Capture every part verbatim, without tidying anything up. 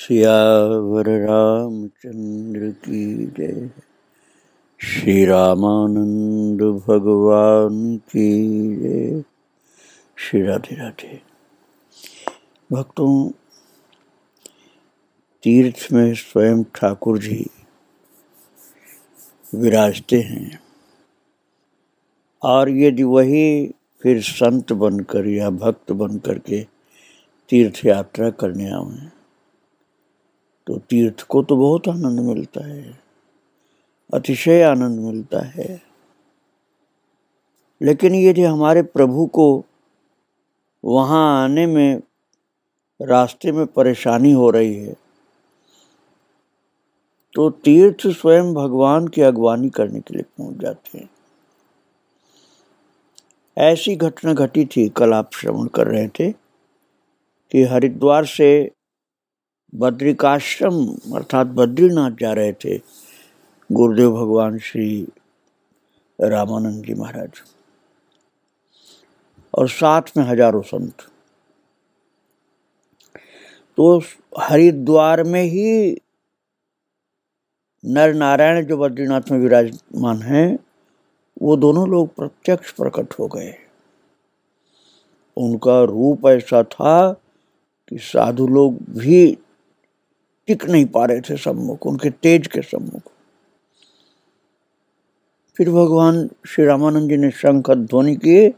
सियावर रामचंद्र की जय। श्री रामानंद भगवान की जय। श्री राधे राधे। भक्तों, तीर्थ में स्वयं ठाकुर जी विराजते हैं और यदि वही फिर संत बनकर या भक्त बनकर के तीर्थ यात्रा करने आवें तो तीर्थ को तो बहुत आनंद मिलता है, अतिशय आनंद मिलता है। लेकिन यदि हमारे प्रभु को वहाँ आने में रास्ते में परेशानी हो रही है तो तीर्थ स्वयं भगवान की अगवानी करने के लिए पहुँच जाते हैं। ऐसी घटना घटी थी, कल आप श्रवण कर रहे थे, कि हरिद्वार से बद्रिकाश्रम अर्थात बद्रीनाथ जा रहे थे गुरुदेव भगवान श्री रामानंद जी महाराज और साथ में हजारों संत। तो हरिद्वार में ही नरनारायण जो बद्रीनाथ में विराजमान हैं वो दोनों लोग प्रत्यक्ष प्रकट हो गए। उनका रूप ऐसा था कि साधु लोग भी टिक नहीं पा रहे थे सम्मुख, उनके तेज के सम्मुख। फिर भगवान श्री रामानंद जी ने शंख ध्वनि किए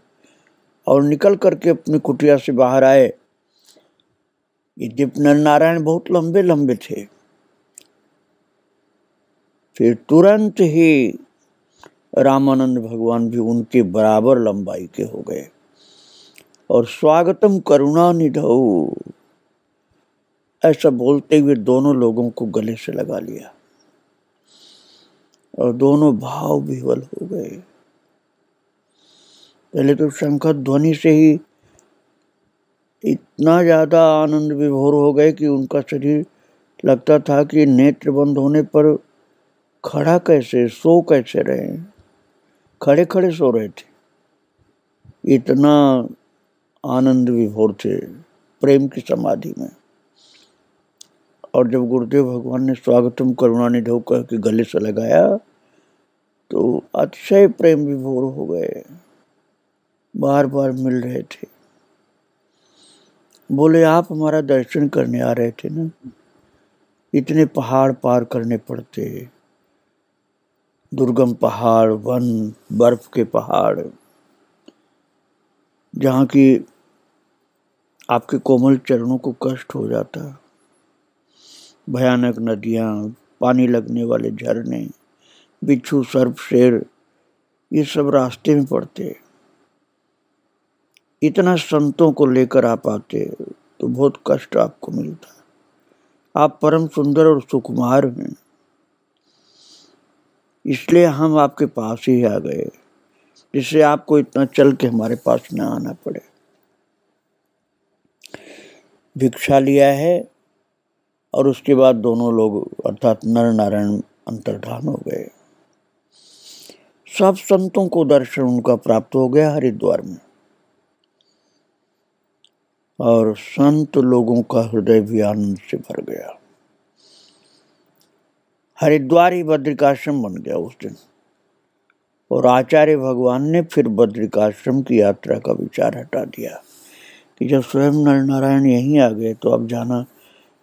और निकल करके अपनी कुटिया से बाहर आए। ये दीप नारायण बहुत लंबे लंबे थे। फिर तुरंत ही रामानंद भगवान भी उनके बराबर लंबाई के हो गए और स्वागतम करुणा निधौ ऐसा बोलते हुए दोनों लोगों को गले से लगा लिया और दोनों भाव विह्वल हो गए। पहले तो शंख ध्वनि से ही इतना ज्यादा आनंद विभोर हो गए कि उनका शरीर लगता था कि नेत्र बंद होने पर खड़ा कैसे सो कैसे रहे, खड़े खड़े सो रहे थे, इतना आनंद विभोर थे प्रेम की समाधि में। और जब गुरुदेव भगवान ने स्वागतम करुणानिधौ कह के गले से लगाया तो अतिशय प्रेम विभोर हो गए, बार बार मिल रहे थे। बोले, आप हमारा दर्शन करने आ रहे थे ना, इतने पहाड़ पार करने पड़ते, दुर्गम पहाड़, वन, बर्फ के पहाड़, जहाँ की आपके कोमल चरणों को कष्ट हो जाता, भयानक नदियाँ, पानी लगने वाले झरने, बिच्छू, सर्प, शेर, ये सब रास्ते में पड़ते। इतना संतों को लेकर आप आते तो बहुत कष्ट आपको मिलता। आप परम सुंदर और सुकुमार हैं, इसलिए हम आपके पास ही आ गए, जिससे आपको इतना चल के हमारे पास ना आना पड़े। भिक्षा लिया है और उसके बाद दोनों लोग अर्थात नर नारायण अंतर्धान हो गए। सब संतों को दर्शन उनका प्राप्त हो गया हरिद्वार में और संत लोगों का हृदय भी आनंद से भर गया। हरिद्वार ही बद्रिकाश्रम बन गया उस दिन और आचार्य भगवान ने फिर बद्रिकाश्रम की यात्रा का विचार हटा दिया कि जब स्वयं नरनारायण यहीं आ गए तो अब जाना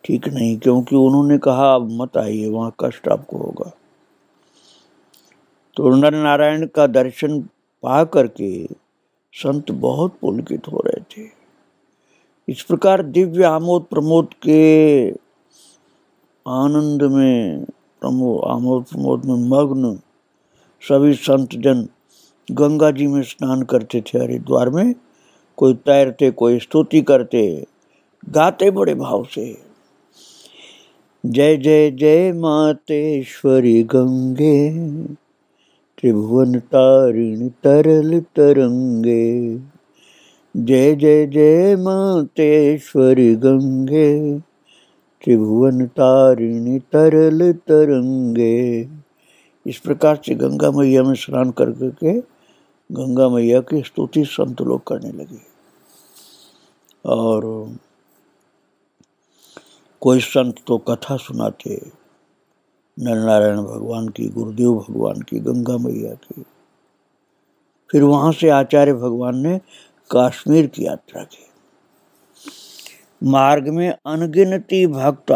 ठीक नहीं, क्योंकि उन्होंने कहा अब मत आइए, वहाँ कष्ट आपको होगा। तो नरनारायण का दर्शन पा करके संत बहुत पुलकित हो रहे थे। इस प्रकार दिव्य आमोद प्रमोद के आनंद में, प्रमो आमोद प्रमोद में मग्न सभी संत जन गंगा जी में स्नान करते थे हरिद्वार में। कोई तैरते, कोई स्तुति करते, गाते बड़े भाव से, जय जय जय मातेश्वरी गंगे त्रिभुवन तारिणी तरल तरंगे, जय जय जय मातेश्वरी गंगे त्रिभुवन तारिणी तरल तरंगे। इस प्रकार से गंगा मैया में स्नान कर करके गंगा मैया की स्तुति संत लोग करने लगे और कोई संत तो कथा सुनाते, नरनारायण भगवान की, गुरुदेव भगवान की, गंगा मैया की। फिर वहाँ से आचार्य भगवान ने कश्मीर की यात्रा की। मार्ग में अनगिनती भक्त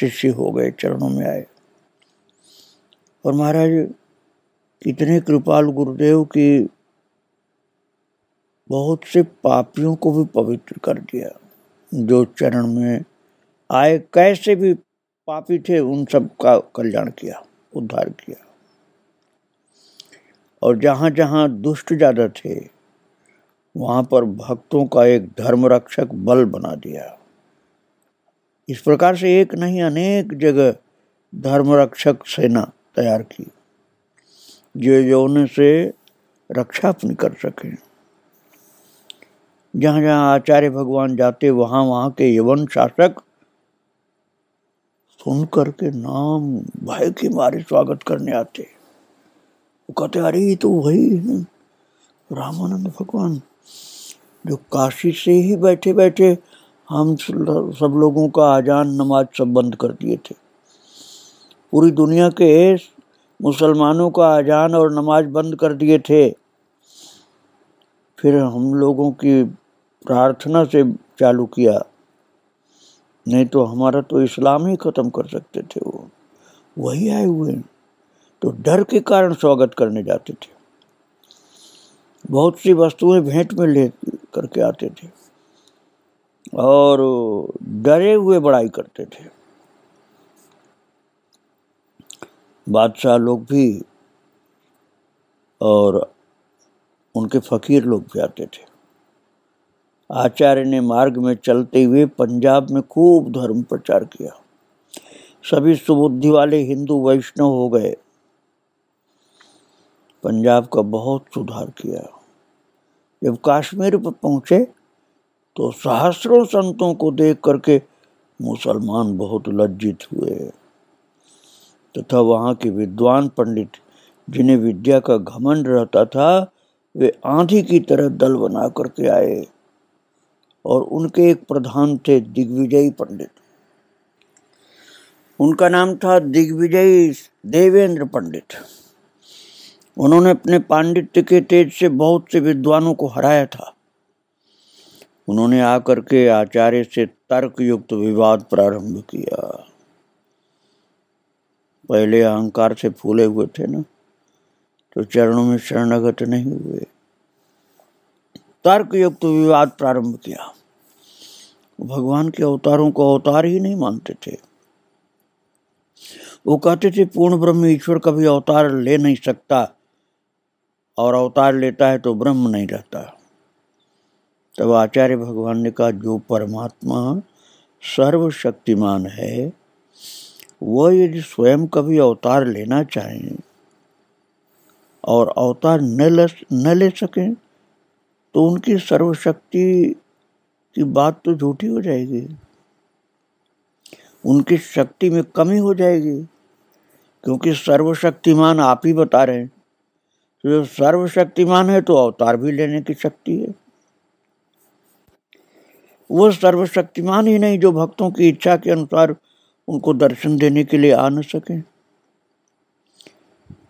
शिष्य हो गए, चरणों में आए। और महाराज कितने कृपाल गुरुदेव की, बहुत से पापियों को भी पवित्र कर दिया जो चरण में आए। कैसे भी पापी थे उन सब का कल्याण किया, उद्धार किया। और जहाँ जहाँ दुष्ट ज़्यादा थे वहाँ पर भक्तों का एक धर्मरक्षक बल बना दिया। इस प्रकार से एक नहीं अनेक जगह धर्मरक्षक सेना तैयार की, जो यौन से रक्षा अपनी कर सकें। जहाँ जहाँ आचार्य भगवान जाते वहाँ वहाँ के यवन शासक सुन करके नाम भय की मारे स्वागत करने आते। वो कहते, अरे ये तो वही है रामानंद भगवान जो काशी से ही बैठे बैठे हम सब लोगों का आजान नमाज सब बंद कर दिए थे। पूरी दुनिया के मुसलमानों का आजान और नमाज बंद कर दिए थे। फिर हम लोगों की प्रार्थना से चालू किया, नहीं तो हमारा तो इस्लाम ही ख़त्म कर सकते थे। वो वही आए हुए तो डर के कारण स्वागत करने जाते थे। बहुत सी वस्तुएं भेंट में ले करके आते थे और डरे हुए बड़ाई करते थे। बादशाह लोग भी और उनके फकीर लोग भी आते थे। आचार्य ने मार्ग में चलते हुए पंजाब में खूब धर्म प्रचार किया। सभी सुबुद्धि वाले हिंदू वैष्णव हो गए। पंजाब का बहुत सुधार किया। जब कश्मीर पर पहुंचे तो सहस्रों संतों को देख करके मुसलमान बहुत लज्जित हुए तथा वहाँ के विद्वान पंडित जिन्हें विद्या का घमंड रहता था, वे आंधी की तरह दल बना करके आए। और उनके एक प्रधान थे दिग्विजय पंडित, उनका नाम था दिग्विजय देवेंद्र पंडित। उन्होंने अपने पांडित्य के तेज से बहुत से विद्वानों को हराया था। उन्होंने आकर के आचार्य से तर्कयुक्त विवाद प्रारंभ किया। पहले अहंकार से फूले हुए थे ना, तो चरणों में शरणागत नहीं हुए। तर्कयुक्त विवाद प्रारंभ किया। भगवान के अवतारों को अवतार ही नहीं मानते थे। वो कहते थे पूर्ण ब्रह्म ईश्वर कभी अवतार ले नहीं सकता, और अवतार लेता है तो ब्रह्म नहीं रहता। तब आचार्य भगवान ने कहा, जो परमात्मा सर्वशक्तिमान है वह यदि स्वयं कभी अवतार लेना चाहे और अवतार न ले न ले सकें तो उनकी सर्वशक्ति की बात तो झूठी हो जाएगी, उनकी शक्ति में कमी हो जाएगी। क्योंकि सर्वशक्तिमान आप ही बता रहे हैं, तो जो सर्वशक्तिमान है तो अवतार भी लेने की शक्ति है। वो सर्वशक्तिमान ही नहीं जो भक्तों की इच्छा के अनुसार उनको दर्शन देने के लिए आ न सके।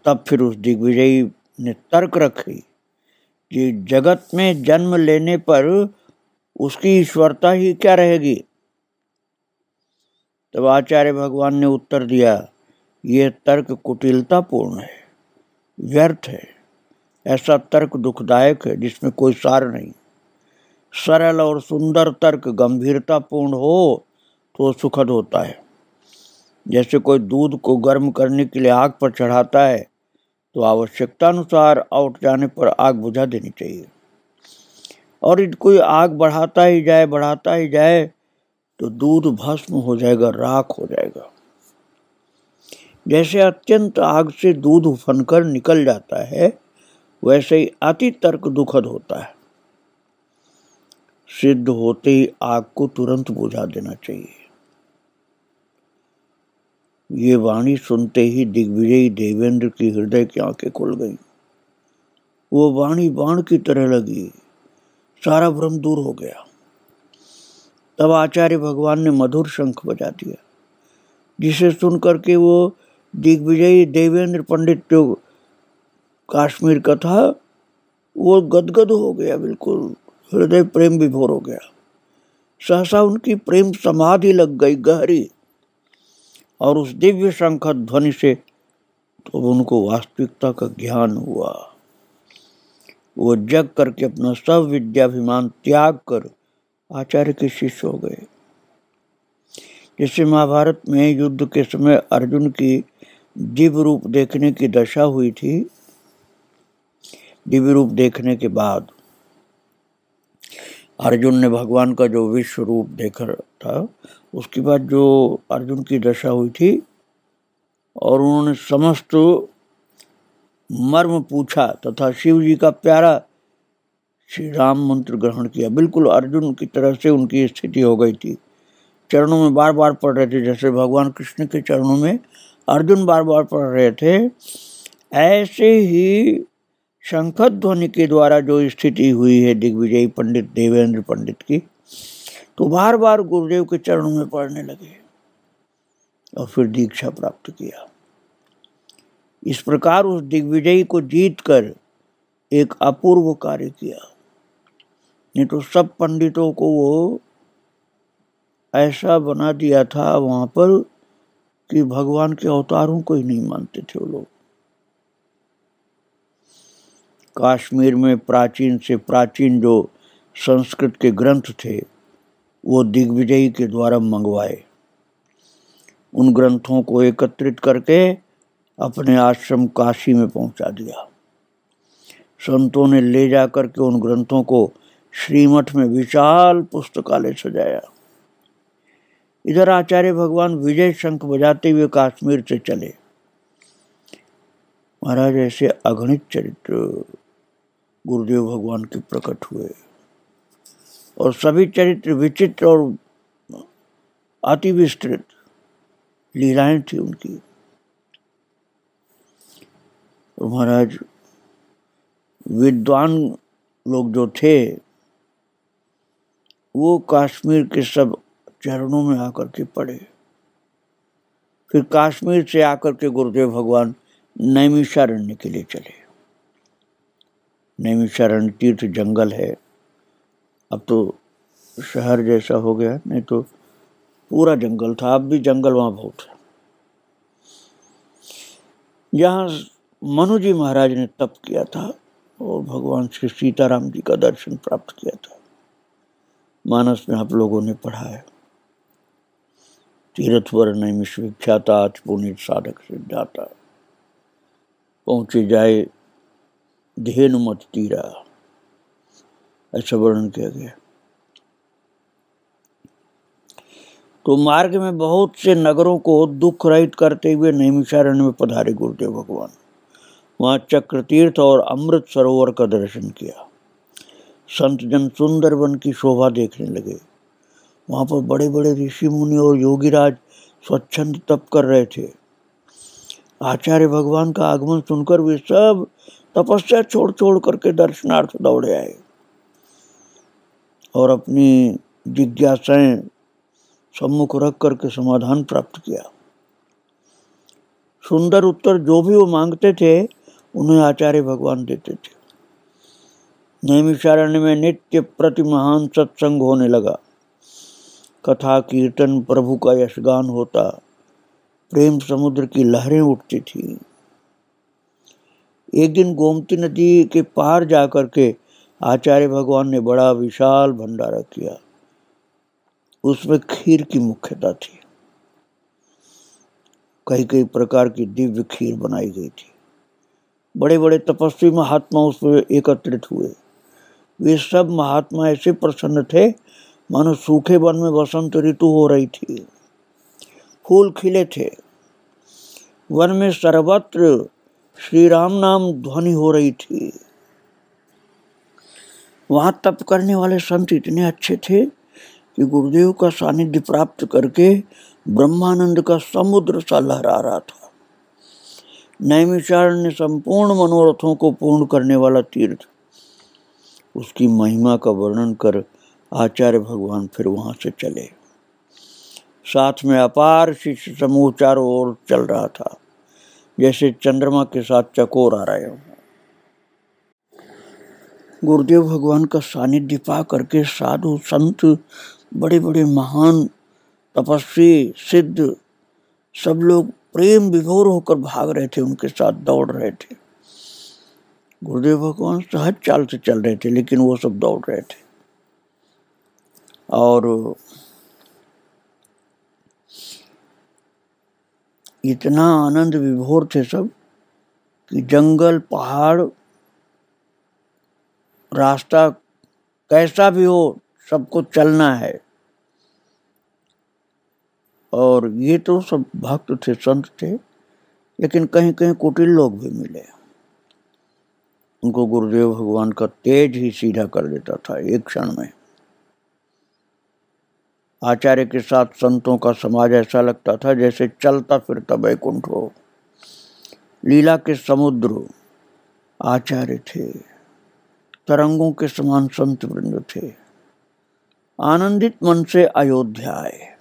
तब फिर उस दिग्विजयी ने तर्क रखी कि जगत में जन्म लेने पर उसकी ईश्वरता ही क्या रहेगी। तब आचार्य भगवान ने उत्तर दिया, यह तर्क कुटिलतापूर्ण है, व्यर्थ है। ऐसा तर्क दुखदायक है जिसमें कोई सार नहीं। सरल और सुंदर तर्क गंभीरतापूर्ण हो तो सुखद होता है। जैसे कोई दूध को गर्म करने के लिए आग पर चढ़ाता है तो आवश्यकता अनुसार आउट जाने पर आग बुझा देनी चाहिए। और यदि कोई आग बढ़ाता ही जाए बढ़ाता ही जाए तो दूध भस्म हो जाएगा, राख हो जाएगा। जैसे अत्यंत आग से दूध उफनकर निकल जाता है, वैसे ही अति तर्क दुखद होता है। सिद्ध होते ही आग को तुरंत बुझा देना चाहिए। ये वाणी सुनते ही दिग्विजयी देवेंद्र की हृदय की आंखें खुल गईं। वो वाणी बाण की तरह लगी, सारा भ्रम दूर हो गया। तब आचार्य भगवान ने मधुर शंख बजा दिया, जिसे सुन करके वो दिग्विजय देवेंद्र पंडित जो कश्मीर का था वो गदगद हो गया, बिल्कुल हृदय प्रेम विभोर हो गया। सहसा उनकी प्रेम समाधि लग गई गहरी, और उस दिव्य शंख ध्वनि से तो उनको वास्तविकता का ज्ञान हुआ। वो जग करके अपना सब विद्याभिमान त्याग कर आचार्य के शिष्य हो गए। जैसे महाभारत में युद्ध के समय अर्जुन की दिव्य रूप देखने की दशा हुई थी, दिव्य रूप देखने के बाद अर्जुन ने भगवान का जो विश्व रूप देखा था, उसके बाद जो अर्जुन की दशा हुई थी और उन्होंने समस्त मर्म पूछा तथा शिव जी का प्यारा श्री राम मंत्र ग्रहण किया, बिल्कुल अर्जुन की तरह से उनकी स्थिति हो गई थी। चरणों में बार बार पढ़ रहे थे, जैसे भगवान कृष्ण के चरणों में अर्जुन बार बार पढ़ रहे थे, ऐसे ही शंखध्वनि के द्वारा जो स्थिति हुई है दिग्विजयी पंडित देवेंद्र पंडित की, तो बार बार गुरुदेव के चरणों में पढ़ने लगे और फिर दीक्षा प्राप्त किया। इस प्रकार उस दिग्विजयी को जीतकर एक अपूर्व कार्य किया, नहीं तो सब पंडितों को वो ऐसा बना दिया था वहाँ पर कि भगवान के अवतारों को ही नहीं मानते थे वो लोग। कश्मीर में प्राचीन से प्राचीन जो संस्कृत के ग्रंथ थे वो दिग्विजयी के द्वारा मंगवाए, उन ग्रंथों को एकत्रित करके अपने आश्रम काशी में पहुंचा दिया। संतों ने ले जा करके उन ग्रंथों को श्रीमठ में विशाल पुस्तकालय सजाया। इधर आचार्य भगवान विजय शंख बजाते हुए कश्मीर से चले। महाराज ऐसे अगणित चरित्र गुरुदेव भगवान के प्रकट हुए और सभी चरित्र विचित्र और अति विस्तृत लीलाएं थी उनकी। और महाराज विद्वान लोग जो थे वो कश्मीर के सब चरणों में आकर के पढ़े। फिर कश्मीर से आकर के गुरुदेव भगवान नैमिषारण्य के लिए चले। नैमिषारण्य तीर्थ जंगल है, अब तो शहर जैसा हो गया, नहीं तो पूरा जंगल था, अब भी जंगल वहाँ बहुत है, जहाँ मनु जी महाराज ने तप किया था और भगवान श्री सीताराम जी का दर्शन प्राप्त किया था। मानस में आप लोगों ने पढ़ा है, तीर्थ वर नैमिष विख्याता अति पुनीत साधक सिद्धाता, पहुँचे जाए धेनु मत तीरा, ऐसा वर्णन किया गया। तो मार्ग में बहुत से नगरों को दुख रहित करते हुए नैमिषारण्य में पधारे गुरुदेव भगवान। वहाँ चक्र तीर्थ और अमृत सरोवर का दर्शन किया। संत जन सुंदर वन की शोभा देखने लगे। वहाँ पर बड़े बड़े ऋषि मुनि और योगीराज स्वच्छंद तप कर रहे थे। आचार्य भगवान का आगमन सुनकर वे सब तपस्या छोड़ छोड़ करके दर्शनार्थ दौड़े आए और अपनी जिज्ञासाएं सम्मुख रख करके समाधान प्राप्त किया। सुंदर उत्तर जो भी वो मांगते थे उन्हें आचार्य भगवान देते थे। नैमिषारण्य में नित्य प्रति महान सत्संग होने लगा। कथा कीर्तन, प्रभु का यशगान होता, प्रेम समुद्र की लहरें उठती थी। एक दिन गोमती नदी के पार जाकर के आचार्य भगवान ने बड़ा विशाल भंडारा किया। उसमें खीर की मुख्यता थी, कई कई प्रकार की दिव्य खीर बनाई गई थी। बड़े बड़े तपस्वी महात्मा उसमें एकत्रित हुए। वे सब महात्मा ऐसे प्रसन्न थे मानो सूखे वन में वसंत ऋतु हो रही थी। फूल खिले थे, वन में सर्वत्र श्री राम नाम ध्वनि हो रही थी। वहां तप करने वाले संत इतने अच्छे थे कि गुरुदेव का सानिध्य प्राप्त करके ब्रह्मानंद का समुद्र सा लहरा रहा था। नैमिषारण्य संपूर्ण मनोरथों को पूर्ण करने वाला तीर्थ, उसकी महिमा का वर्णन कर आचार्य भगवान फिर वहाँ से चले। साथ में अपार शिष्य समूह चारों ओर चल रहा था, जैसे चंद्रमा के साथ चकोर आ रहे हो। गुरुदेव भगवान का सानिध्य पा करके साधु संत, बड़े बड़े महान तपस्वी, सिद्ध, सब लोग प्रेम विभोर होकर भाग रहे थे, उनके साथ दौड़ रहे थे। गुरुदेव भगवान सहज चाल से चल रहे थे, लेकिन वो सब दौड़ रहे थे। और इतना आनंद विभोर थे सब कि जंगल, पहाड़, रास्ता कैसा भी हो, सबको चलना है। और ये तो सब भक्त थे, संत थे, लेकिन कहीं कहीं कुटिल लोग भी मिले। उनको गुरुदेव भगवान का तेज ही सीधा कर देता था एक क्षण में। आचार्य के साथ संतों का समाज ऐसा लगता था जैसे चलता फिरता वैकुंठ हो। लीला के समुद्र आचार्य थे, तरंगों के समान संत वृंद थे। आनंदित मन से अयोध्या आए।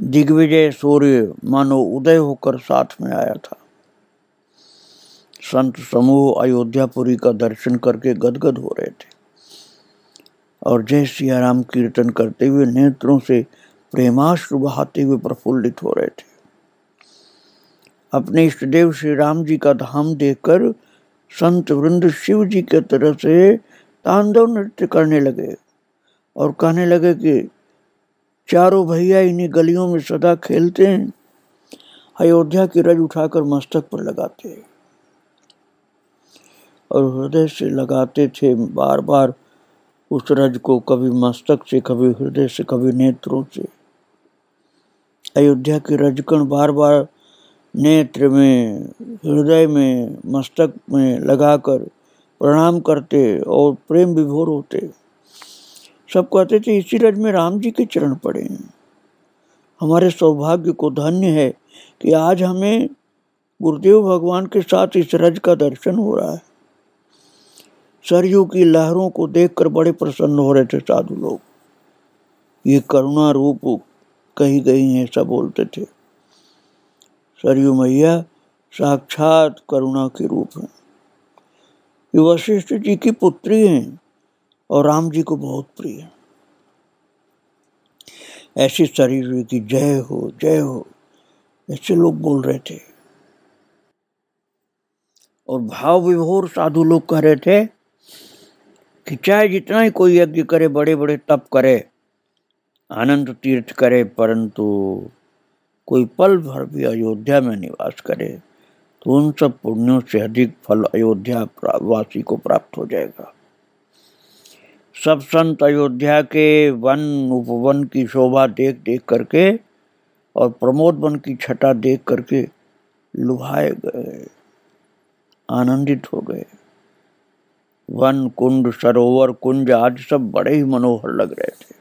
दिग्विजय सूर्य मानो उदय होकर साथ में आया था। संत समूह अयोध्यापुरी का दर्शन करके गदगद हो रहे थे और जय सियाराम कीर्तन करते हुए नेत्रों से प्रेमाश्रु बहाते हुए प्रफुल्लित हो रहे थे। अपने इष्टदेव श्री राम जी का धाम देखकर संत वृंद शिव जी की तरह से तांडव नृत्य करने लगे और कहने लगे कि चारों भैया इन्हीं गलियों में सदा खेलते हैं, अयोध्या की रज उठाकर मस्तक पर लगाते और हृदय से लगाते थे। बार बार उस रज को कभी मस्तक से, कभी हृदय से, कभी नेत्रों से। अयोध्या के रजकण बार बार नेत्र में, हृदय में, मस्तक में लगाकर प्रणाम करते और प्रेम विभोर होते। सब कहते थे इसी रज में राम जी के चरण पड़े हैं। हमारे सौभाग्य को धन्य है कि आज हमें गुरुदेव भगवान के साथ इस रज का दर्शन हो रहा है। सरयू की लहरों को देखकर बड़े प्रसन्न हो रहे थे साधु लोग। ये करुणा रूप कही गई है, ऐसा बोलते थे। सरयू मैया साक्षात करुणा के रूप हैं। ये वशिष्ठ जी की पुत्री हैं और राम जी को बहुत प्रिय है। ऐसी सरयू की जय हो, जय हो, ऐसे लोग बोल रहे थे। और भाव विभोर साधु लोग कह रहे थे कि चाहे जितना ही कोई यज्ञ करे, बड़े बड़े तप करे, आनंद तीर्थ करे, परंतु कोई पल भर भी अयोध्या में निवास करे तो उन सब पुण्यों से अधिक फल अयोध्या वासी को प्राप्त हो जाएगा। सब संत अयोध्या के वन उपवन की शोभा देख देख करके और प्रमोद वन की छटा देख करके लुभाए गए, आनंदित हो गए। वन, कुंड, सरोवर, कुंज आज सब बड़े ही मनोहर लग रहे थे।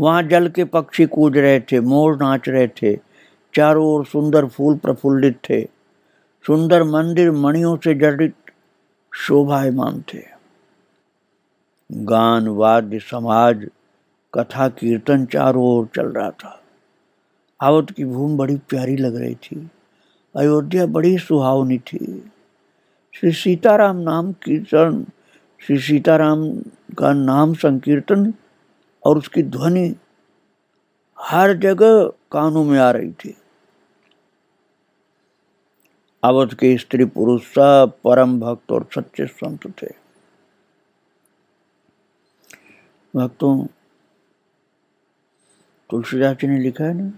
वहाँ जल के पक्षी कूद रहे थे, मोर नाच रहे थे, चारों ओर सुंदर फूल प्रफुल्लित थे, सुंदर मंदिर मणियों से जड़ित शोभायमान थे। गान, वाद्य, समाज, कथा, कीर्तन चारों ओर चल रहा था। आवत की भूमि बड़ी प्यारी लग रही थी, अयोध्या बड़ी सुहावनी थी। श्री सीताराम नाम कीर्तन, श्री सीताराम का नाम संकीर्तन और उसकी ध्वनि हर जगह कानों में आ रही थी। अवध के स्त्री पुरुष सब परम भक्त और सच्चे संत थे। भक्तों, तुलसीदास जी ने लिखा है ना,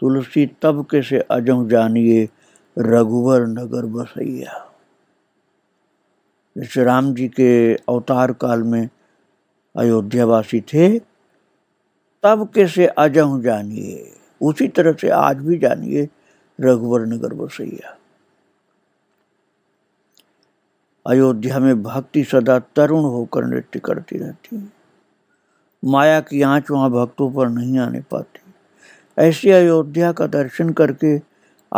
तुलसी तब के से अजम जानिए, रघुवर नगर बसैया। जैसे राम जी के अवतार काल में अयोध्यावासी थे, तब के से अजहू जानिए, उसी तरह से आज भी जानिए, रघुवर नगर बसैया। अयोध्या में भक्ति सदा तरुण होकर नृत्य करती रहती है। माया की आँच वहाँ भक्तों पर नहीं आने पाती। ऐसी अयोध्या का दर्शन करके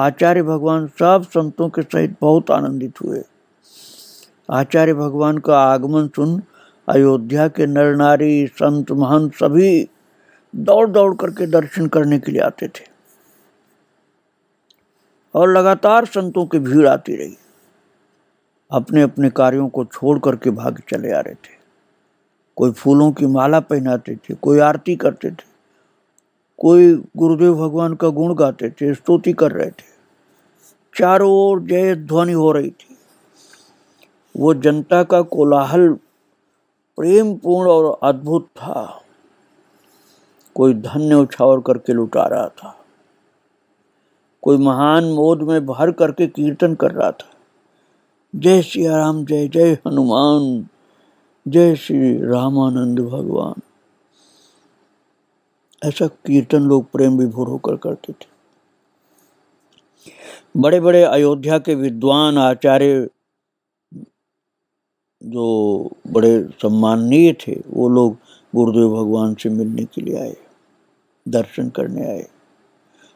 आचार्य भगवान सब संतों के सहित बहुत आनंदित हुए। आचार्य भगवान का आगमन सुन अयोध्या के नर नारी संत महंत सभी दौड़ दौड़ करके दर्शन करने के लिए आते थे और लगातार संतों की भीड़ आती रही। अपने अपने कार्यों को छोड़ करके भाग चले आ रहे थे। कोई फूलों की माला पहनाते थे, कोई आरती करते थे, कोई गुरुदेव भगवान का गुण गाते थे, स्तुति कर रहे थे। चारों ओर जय ध्वनि हो रही थी। वो जनता का कोलाहल प्रेम पूर्ण और अद्भुत था। कोई धन्य उछावर करके लुटा रहा था, कोई महान मोद में भर करके कीर्तन कर रहा था। जय श्री राम, जय जय हनुमान, जय श्री रामानंद भगवान। ऐसा कीर्तन लोग प्रेम विभोर होकर करते थे। बड़े बड़े अयोध्या के विद्वान आचार्य जो बड़े सम्माननीय थे, वो लोग गुरुदेव भगवान से मिलने के लिए आए, दर्शन करने आए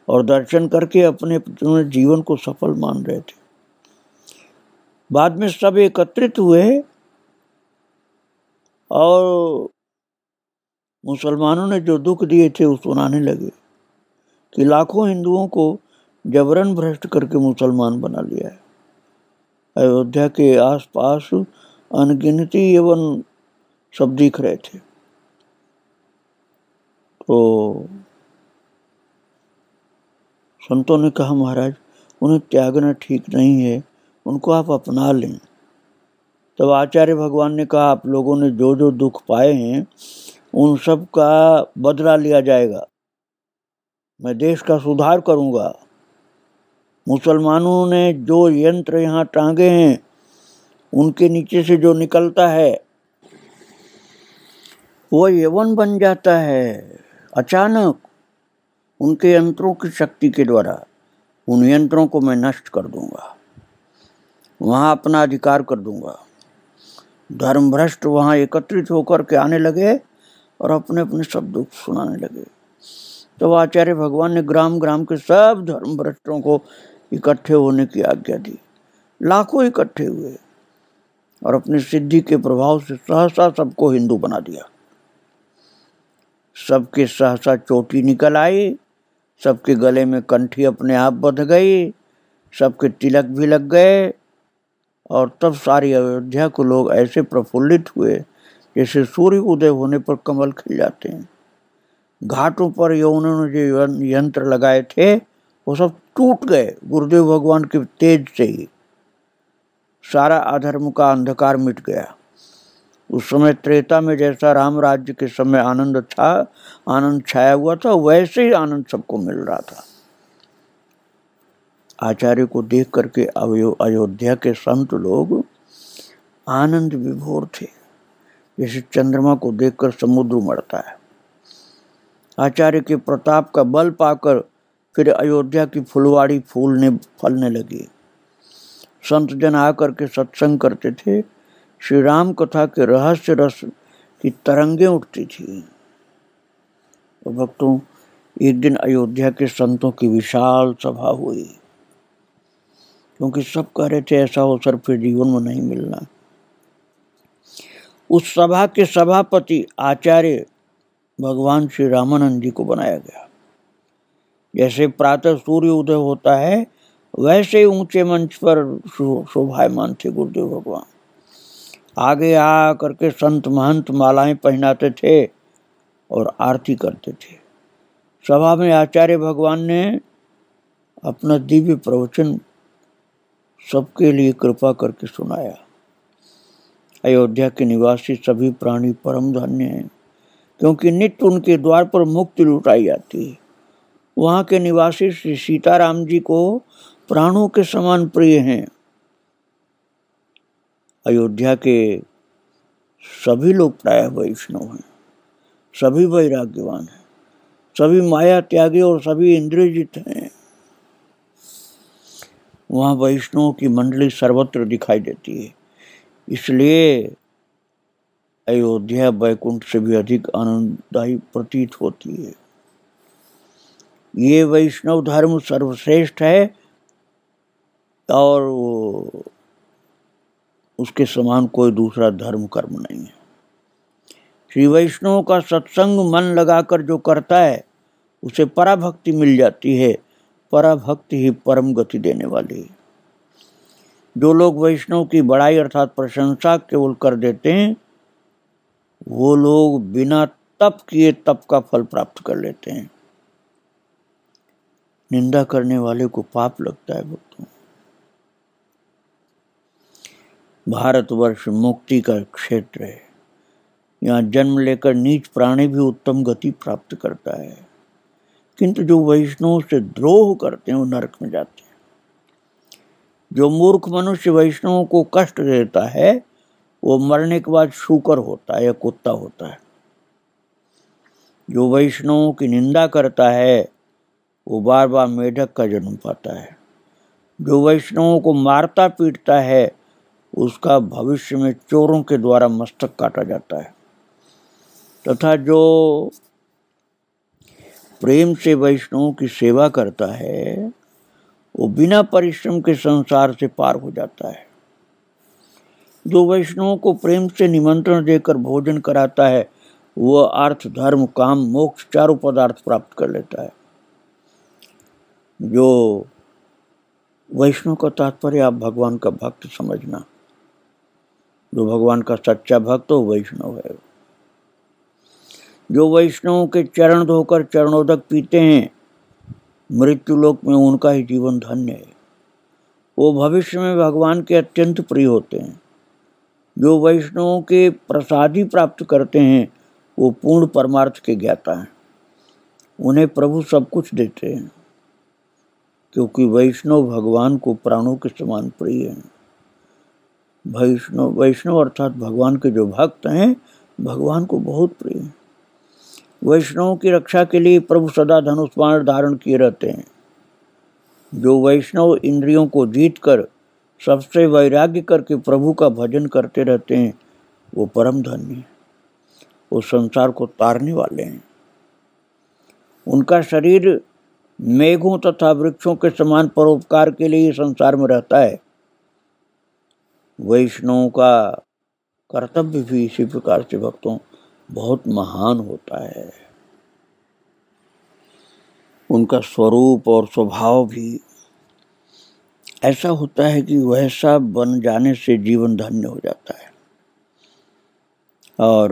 और दर्शन करके अपने जीवन को सफल मान रहे थे। बाद में सब एकत्रित हुए और मुसलमानों ने जो दुख दिए थे वो सुनाने लगे कि लाखों हिंदुओं को जबरन भ्रष्ट करके मुसलमान बना लिया है। अयोध्या के आसपास अनगिनती एवं सब दिख रहे थे। तो संतों ने कहा, महाराज उन्हें त्यागना ठीक नहीं है, उनको आप अपना लें। तब तो आचार्य भगवान ने कहा, आप लोगों ने जो जो दुख पाए हैं उन सब का बदला लिया जाएगा। मैं देश का सुधार करूंगा। मुसलमानों ने जो यंत्र यहाँ टांगे हैं उनके नीचे से जो निकलता है वो यवन बन जाता है। अचानक उनके यंत्रों की शक्ति के द्वारा उन यंत्रों को मैं नष्ट कर दूंगा, वहाँ अपना अधिकार कर दूंगा। धर्म भ्रष्ट वहाँ एकत्रित होकर के आने लगे और अपने अपने सब दुख सुनाने लगे। तब आचार्य भगवान ने ग्राम ग्राम के सब धर्म भ्रष्टों को इकट्ठे होने की आज्ञा दी। लाखों इकट्ठे हुए और अपनी सिद्धि के प्रभाव से सहसा सबको हिंदू बना दिया। सबके सहसा चोटी निकल आई, सबके गले में कंठी अपने आप बंध गई, सबके तिलक भी लग गए। और तब सारी अयोध्या को लोग ऐसे प्रफुल्लित हुए जैसे सूर्य उदय होने पर कमल खिल जाते हैं। घाटों पर यवनों ने जो यंत्र लगाए थे वो सब टूट गए गुरुदेव भगवान के तेज से ही। सारा अधर्म का अंधकार मिट गया। उस समय त्रेता में जैसा राम राज्य के समय आनंद था, आनंद छाया हुआ था, वैसे ही आनंद सबको मिल रहा था। आचार्य को देख करके अयोध्या के संत लोग आनंद विभोर थे, जैसे चंद्रमा को देखकर समुद्र उमड़ता है। आचार्य के प्रताप का बल पाकर फिर अयोध्या की फुलवाड़ी फूलने फलने लगी। संत जन आकर के सत्संग करते थे। श्री राम कथा के रहस्य रस की तरंगें उठती थी। तो भक्तों, एक दिन अयोध्या के संतों की विशाल सभा हुई, क्योंकि सब कह रहे थे ऐसा अवसर फिर जीवन में नहीं मिलना। उस सभा के सभापति आचार्य भगवान श्री रामानंद जी को बनाया गया। जैसे प्रातः सूर्य उदय होता है वैसे ही ऊंचे मंच पर शोभायमान थे गुरुदेव भगवान। आगे आ करके संत महंत मालाएं पहनाते थे और आरती करते थे। सभा में आचार्य भगवान ने अपना दिव्य प्रवचन सबके लिए कृपा करके सुनाया। अयोध्या के निवासी सभी प्राणी परम धन्य हैं, क्योंकि नित्य उनके द्वार पर मुक्ति लुटाई जाती है। वहाँ के निवासी श्री सीताराम जी को प्राणों के समान प्रिय हैं। अयोध्या के सभी लोग प्रायः वैष्णव हैं, सभी वैराग्यवान हैं, सभी माया त्यागी और सभी इंद्रियजित हैं। वहाँ वैष्णवों की मंडली सर्वत्र दिखाई देती है। इसलिए अयोध्या बैकुंठ से भी अधिक आनंददायी प्रतीत होती है। ये वैष्णव धर्म सर्वश्रेष्ठ है और उसके समान कोई दूसरा धर्म कर्म नहीं है। श्री वैष्णव का सत्संग मन लगाकर जो करता है उसे पराभक्ति मिल जाती है। पराभक्ति ही परम गति देने वाली है। जो लोग वैष्णव की बड़ाई अर्थात प्रशंसा केवल कर देते हैं वो लोग बिना तप किए तप का फल प्राप्त कर लेते हैं। निंदा करने वाले को पाप लगता है भक्तों। भारतवर्ष मुक्ति का क्षेत्र है। यहाँ जन्म लेकर नीच प्राणी भी उत्तम गति प्राप्त करता है, किंतु जो वैष्णव से द्रोह करते हैं वो नरक में जाते हैं। जो मूर्ख मनुष्य वैष्णव को कष्ट देता है वो मरने के बाद शूकर होता है या कुत्ता होता है। जो वैष्णव की निंदा करता है वो बार बार मेढक का जन्म पाता है। जो वैष्णव को मारता पीटता है उसका भविष्य में चोरों के द्वारा मस्तक काटा जाता है। तथा जो प्रेम से वैष्णव की सेवा करता है वो बिना परिश्रम के संसार से पार हो जाता है। जो वैष्णव को प्रेम से निमंत्रण देकर भोजन कराता है वह अर्थ धर्म काम मोक्ष चारों पदार्थ प्राप्त कर लेता है। जो वैष्णव का तात्पर्य आप भगवान का भक्त समझना, जो भगवान का सच्चा भक्त हो वैष्णव है। जो वैष्णव के चरण धोकर चरणोदक पीते हैं मृत्यु लोक में उनका ही जीवन धन्य है। वो भविष्य में भगवान के अत्यंत प्रिय होते हैं। जो वैष्णवों के प्रसादी प्राप्त करते हैं वो पूर्ण परमार्थ के ज्ञाता हैं। उन्हें प्रभु सब कुछ देते हैं क्योंकि वैष्णव भगवान को प्राणों के समान प्रिय हैं। वैष्णव वैष्णव अर्थात भगवान के जो भक्त हैं भगवान को बहुत प्रिय हैं। वैष्णवों की रक्षा के लिए प्रभु सदा धनुष बाण धारण किए रहते हैं। जो वैष्णव इंद्रियों को जीतकर सबसे वैराग्य करके प्रभु का भजन करते रहते हैं वो परम धन्य हैं। वो संसार को तारने वाले हैं। उनका शरीर मेघों तथा वृक्षों के समान परोपकार के लिए संसार में रहता है। वैष्णवों का कर्तव्य भी इसी प्रकार से भक्तों बहुत महान होता है। उनका स्वरूप और स्वभाव भी ऐसा होता है कि वैसा बन जाने से जीवन धन्य हो जाता है। और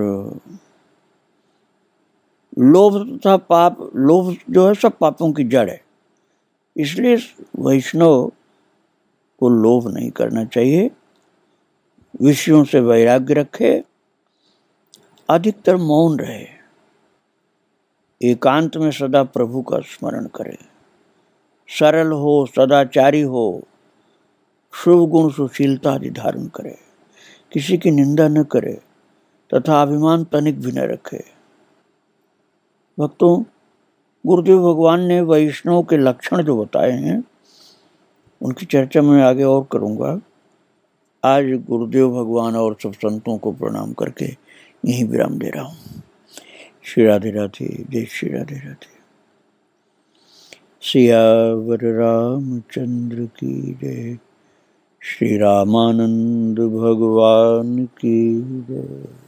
लोभ तथा पाप, लोभ जो है सब पापों की जड़ है, इसलिए वैष्णव को लोभ नहीं करना चाहिए। विषयों से वैराग्य रखे, अधिकतर मौन रहे, एकांत में सदा प्रभु का स्मरण करे, सरल हो, सदाचारी हो, शुभ गुण सुशीलता आदि धारण करे, किसी की निंदा न करे तथा अभिमान तनिक भी न रखे। भक्तों, गुरुदेव भगवान ने वैष्णव के लक्षण जो बताए हैं उनकी चर्चा मैं आगे और करूँगा। आज गुरुदेव भगवान और सब संतों को प्रणाम करके यही विराम दे रहा हूँ। श्री राधे राधे। जय श्री राधे राधे। सियावर रामचंद्र की जय। श्री रामानंद भगवान की जय।